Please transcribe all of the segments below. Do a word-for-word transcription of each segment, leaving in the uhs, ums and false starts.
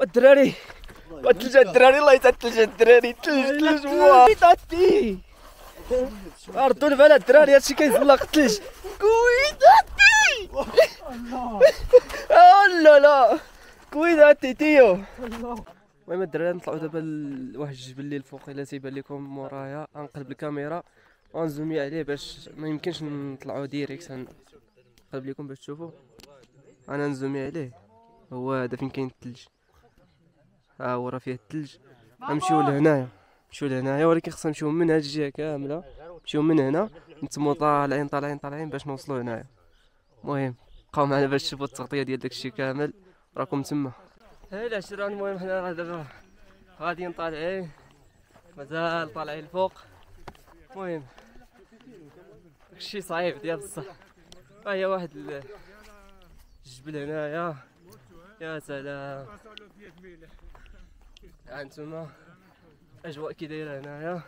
والدراري والثلج الدراري الله يتعاد الثلج الدراري الثلج الثلج واه عطي اردوا البال الدراري هادشي كيزلق الثلج كويت عطي الله لا لا كويت عطي تيو. المهم الدراري نطلعوا دابا لواحد الجبل اللي الفوق الا تيبان لكم مورايا غنقلب الكاميرا ونزومي عليه باش ما يمكنش نطلعوا ديريكت. غنقلب لكم باش تشوفوا انا نزومي عليه هو هذا فين كاين الثلج. ها هو راه فيه الثلج. غنمشيو لهنايا نمشيو لهنايا ولكن خصنا نمشيو من هاد الجهه كامله نمشيو من هنا نتمو طالعين طالعين طالعين باش نوصلوا هنايا. المهم بقاو معنا باش تشوفوا التغطيه ديال داكشي كامل راكم تما. هلا شران. المهم حنا راه دابا غاديين طالعين مازال طالعين الفوق. المهم داكشي صعيب ديال بصح. ها هي واحد الجبل هنايا يا سلام. ها نتوما الاجواء كي دايره هنايا.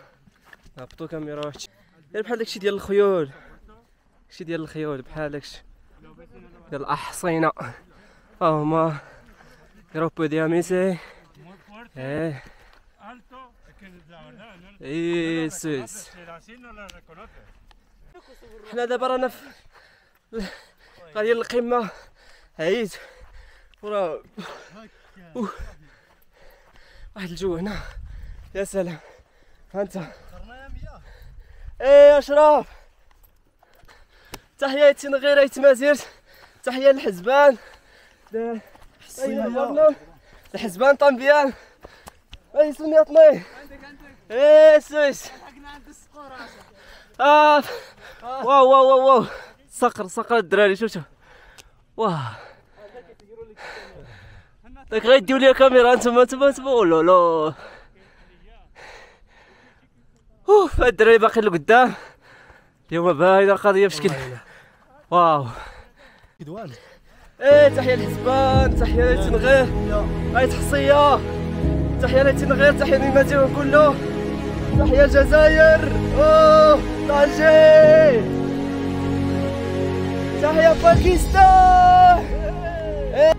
هبطوا كاميرا واحد غير بحال داكشي ديال الخيول داكشي ديال الخيول بحال داكشي ديال الاحصينه. ها هما جروبو دي اميسي ايه ايه سويس. حنا دابا رانا في قريه القمه عييت وراه واحد الجو هنا يا سلام. ها انت ايه اشراف. تحيه تنغير يتمازير تحيه للحزبان الحزبان طنبيان اي سمية طني ايه سويس. اه واو واو واو صقر صقر الدراري شوف شوف واه داك غيديو لي الكاميرا انتما انتما انتما لا لا اوف. الدراري باقي لقدام اليوم باينه القضيه بشكل واو. ايه تحيه للحسبان تحيه لتنغير هاي تحصيه تحيه لتنغير تحيه للمدينه كله تحيه الجزائر اوه طنجي تحيه باكستان. إيه.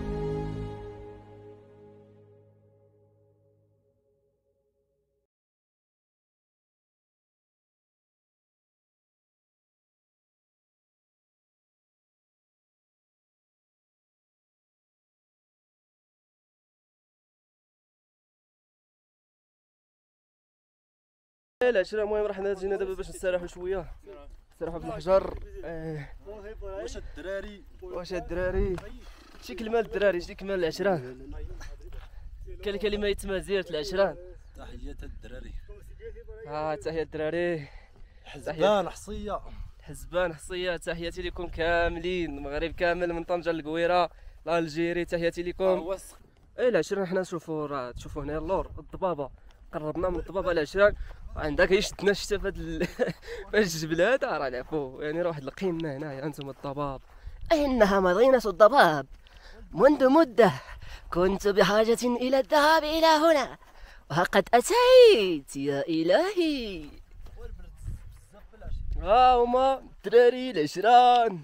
لا شرا. المهم راه حنا جينا دابا باش نستراحو شويه نستراحو في الحجر. واش الدراري واش الدراري شي كلمه للدراري شي كلمه للعشران كاين كلمه يتمازيرت العشران. تحيه الدراري ها تحيه الدراري حزبان حصيه حزبان حصيه. تحياتي لكم كاملين المغرب كامل من طنجه للقويره لالجيري تحياتي لكم. اي العشران حنا شوفوا راه تشوفوا هنا اللور الضبابه قربنا من الضبابه العشران عندك يشتنا الشتا فهاد الجبل هذا راه العفو يعني راه واحد القمه هنايا. انتم الضباب انها مدينه الضباب منذ مده كنت بحاجه الى الذهاب الى هنا وقد اتيت يا الهي. ها هما الدراري العشران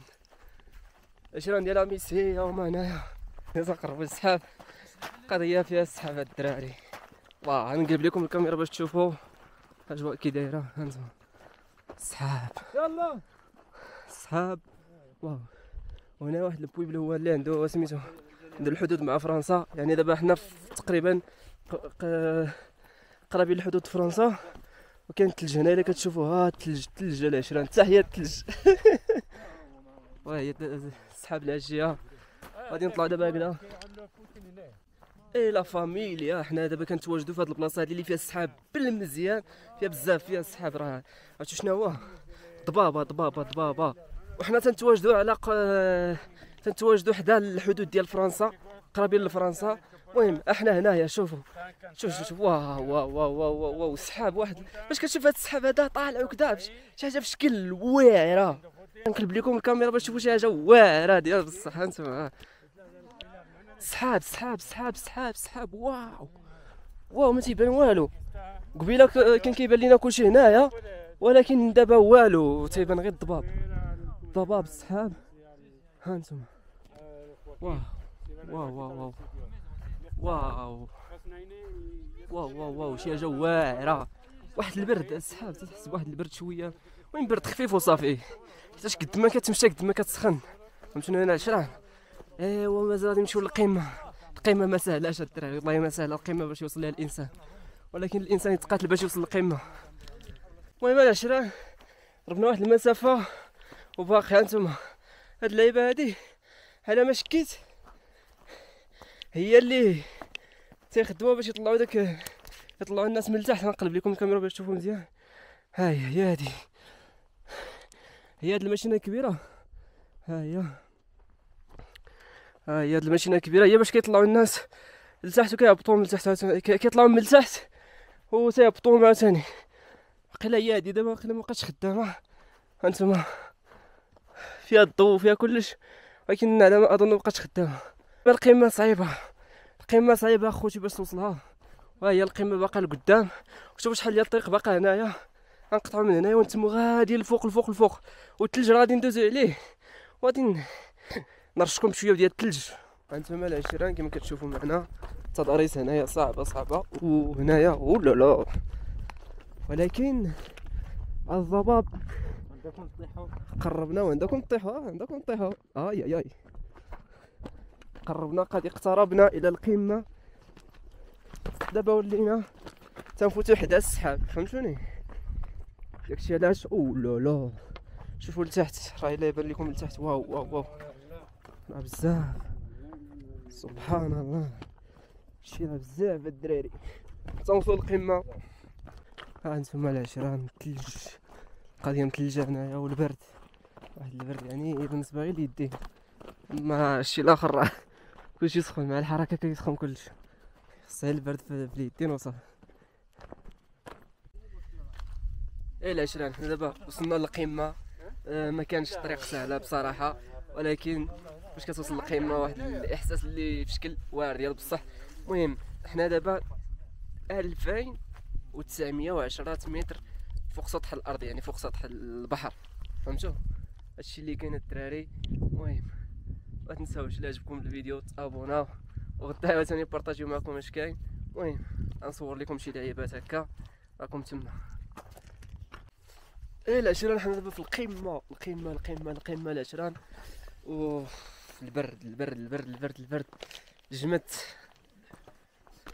العشران ديال اميسي. ها هما هنايا دابا قربوا السحاب قضيه فيها السحاب الدراري. واه غنقلب لكم الكاميرا باش تشوفوا الاجواء كي دايره. ها انتم السحاب يلا السحاب واو. وهنا واحد البويبل هو اللي عنده سميتو عنده الحدود مع فرنسا يعني دابا حنا تقريبا قرابين لحدود فرنسا وكاين الثلج هنا الا كتشوفوا ها الثلج الثلج العشران تحيه الثلج. وهي السحاب العاجيه غادي نطلعوا دابا هكذا. اي لا فاميليا حنا دابا كنتواجدوا في هاد البلاصه هادي اللي فيها السحاب بالمزيان فيها بزاف فيها السحاب. راه عرفتوا شنو هو ضبابه ضبابه ضبابه وحنا تنتواجدوا على تنتواجدوا حدا الحدود ديال فرنسا قرابين لفرنسا. المهم احنا هنايا شوفوا شوف شوف واو واو واو واو واو السحاب واحد باش كتشوف هاد السحاب هذا طالع وكذا شي حاجه في شكل واعره. نقلب لكم الكاميرا باش تشوفوا شي حاجه واعره ديال بصح. انتما سحاب سحاب سحاب سحاب سحاب واو واو ما تيبان والو. قبيله كان كيبان لينا كلشي هنايا ولكن دابا والو تيبان غير الضباب الضباب السحاب. ها انتم واو واو واو واو واو واو واو واو شي حاجه واعره، واحد البرد السحاب تحس بواحد البرد شويه، وين برد خفيف وصافي، حيتاش قد ما كتمشى قد ما كتسخن، فهمتوني انا عشران. ايوا مازال غادي نمشيو للقمه، القمه ما ساهلاش الدراري، والله ما ساهله القمه باش يوصل لها الانسان، ولكن الانسان يتقاتل باش يوصل للقمه. المهم انا عشران ضربنا واحد المسافه وباقي هانتوما هاد اللعيبه هادي على ما شكيت هي اللي تيخدموها باش يطلعوا داك يطلعوا الناس من التحت. غنقلب لكم الكاميرا باش تشوفوا مزيان. ها هي هي هادي هي هاد الماشينه الكبيره، ها هي ها هي هاد الماشينه الكبيره هي باش كيطلعوا الناس لتحت وكيهبطوا من التحت، كيطلعوا من التحت وتيهبطوا عاوتاني. واقيلا هي هادي دابا واقيلا مابقاتش خدامه، هانتوما فيها الضو وفيها كلش، ولكن على ما اظن مابقاتش خدامه. القمه صعيبه، القمه صعيبه اخوتي باش نوصلها. ها هي القمه باقا لقدام، وشوفوا شحال ديال الطريق باقا هنايا، غنقطعوا من هنايا ونتمو غادي للفوق للفوق للفوق، والثلج راه غادي ندوزو عليه، وغادي نرشكم شويه ديال الثلج. هانتوما العشران كما كتشوفوا معنا التضاريس هنايا صعبه صعبه، وهنايا ولا لا، ولكن الضباب عندكم تطيحوا، قربنا وعندكم تطيحوا، عندكم تطيحوا. اي اي اي قربنا، قد اقتربنا الى القمه. دابا ولينا تنفوتو حدا السحاب، فهمتوني داكشي علاش. او لا لا شوفوا لتحت، راه الا يبان لكم لتحت واو واو واو راه بزاف، سبحان الله شي راه بزاف الدراري. تنوصلوا للقمه. ها انتما العشران الثلج، قضيه مثلجه هنايا والبرد، واحد البرد يعني بالنسبه غير ليديه، ما الشيء الاخر راه كلشي سخون، مع الحركه كيسخن كلشي، خص غير البرد في اليدين وصافي. ايه العشران حنا دابا وصلنا للقمه. آه ما كانش الطريق سهله بصراحه، ولكن باش كتوصل للقمه واحد الاحساس اللي في شكل واعر ديال بصح. المهم حنا دابا ألفين وتسعمية وعشرة متر فوق سطح الارض، يعني فوق سطح البحر، فهمتوا هادشي اللي كاين الدراري. المهم ما تنساوش لا عجبكم الفيديو تابوناو، وغدا عاوتاني بارطاجيو معكم اش كاين. المهم غنصور لكم شي لعيبات هكا راكم تما. ايه العشران حنا دابا في القمه، القمه القمه القمه العشران. اوف البرد البرد البرد البرد البرد جمت.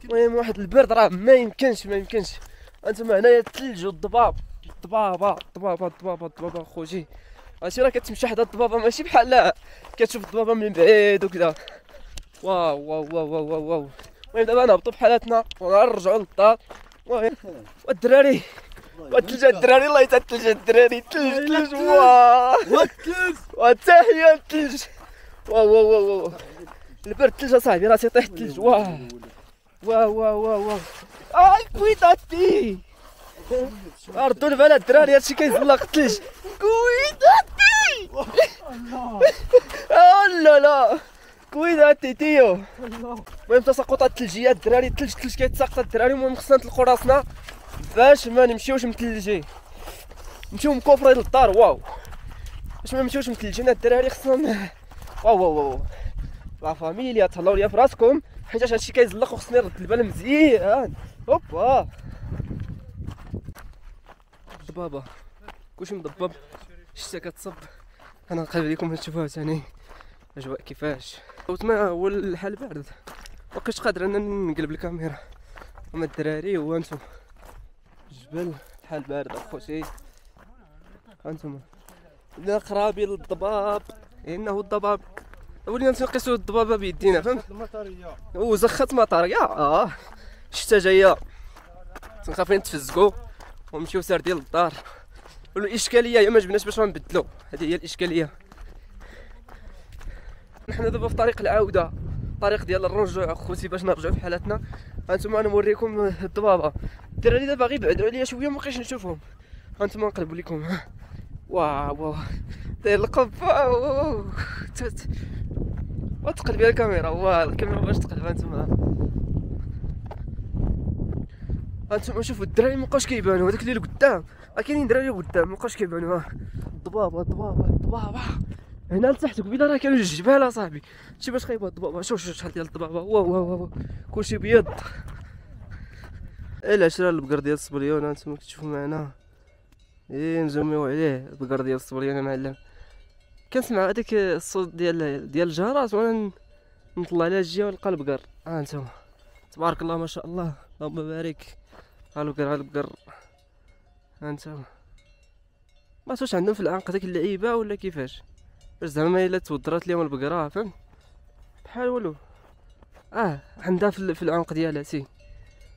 المهم واحد البرد راه ما يمكنش ما يمكنش. انتما هنايا الثلج والضباب، الضبابه الضبابه الضبابه الضبابه اخوتي، هادشي راه كتمشي حدا الضبابه ماشي بحال كتشوف الضبابه من بعيد وكذا. واو واو واو واو واو. المهم دابا نهبطو بحالاتنا ونرجعو للدار. والدراري والثلج الدراري، الله يتاع الثلج الدراري، الثلج الثلج واو الثلج، وتحيه الثلج. واو واو واو البرد الثلج اصاحبي راه تيطيح الثلج. واو واو واو واو اي كويتاتي، ردوا البال الدراري هادشي كيزلق الثلج. كويتاتي الله الله لا كويتاتي تيو. المهم تساقطات الثلجيه الدراري، الثلج الثلج كيتساقط الدراري. المهم خصنا نتلقوا راسنا باش ما نمشيوش مثلجين، نمشيو مكوفرين للدار. واو باش ما نمشيوش مثلجين الدراري خصنا. واو واو واو لا فاميليا تهلاو ليا في راسكم، حيتاش هادشي كيزلق وخصني نرد البال مزيان. هوبا ضبابه كلشي مضبب، الشتا كتصب. انا نقلب لكم تشوفوها ثاني الاجواء كيفاش. صوت ما هو الحال بارد، مابقيتش قادر انا نقلب الكاميرا. اما الدراري هو انتم الجبل الحال بارد اخوتي. ها انتم لا قرابي للضباب، انه الضباب ولينا تنقيسو الضبابه بيدينا، فهمت المطريه وزخات مطريه. اه الشتا جايه تنخافين نتفزقو ونمشيو ساردين للدار. والاشكاليه هي ما جبناش باش غنبدلو، هذه هي الاشكاليه. نحن دابا في طريق العوده، طريق ديال الرجوع اخوتي باش نرجعو في حالاتنا. هانتوما انا نوريكم الضبابه الدراري دابا غير بعدو عليا شويه مابقيتش نشوفهم. هانتوما نقلبو لكم. واو واو داير القبه وتقلبي الكاميرا. واه الكاميرا باش تقلب. هانتوما هانتوما شوفوا الدراري مابقاوش كيبانو، هذاك اللي لقدام راه كاينين دراري قدام مابقاوش كيبانو. ها الضبابه الضبابه الضبابه هنا لتحت قبيله راه كانوا جوج جبال اصاحبي. شتي باش خايبه الضبابه، شوف شوف شحال ديال الضبابه، واو واو واو كلشي بيض. ايه العشره البقر ديال الصبليون هانتوما كتشوفوا معنا، ايه مزميو عليه البقر ديال الصبليون. معلم كنسمع هذاك الصوت ديال ديال الجرات وانا نطلع على الجهه ونلقى البقر. ها انتم تبارك الله ما شاء الله اللهم بارك. ها البقر ها البقر ها انتم ما توش عندهم في العنق داك اللعيبه ولا كيفاش، باش زعما الا تودرات لهم البقره فهم بحال والو. اه عندها في العنق ديالها تي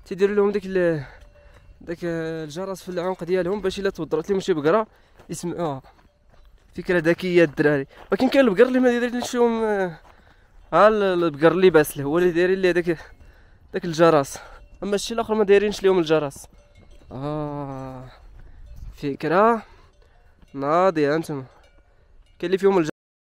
تيديروا لهم داك ال... داك الجرس في العنق ديالهم باش الا تودرات لهم شي بقره يسمعوها. فكره ذكيه الدراري. ولكن كاين البقر اللي ما دايرينش لهم، ها البقر اللي باسله هو اللي دايرين ليه داك داك الجرس، اما الشي الاخر ما دايرينش لهم الجرس. اه فكره ناضيه انتم كاين اللي فيهم الجرس.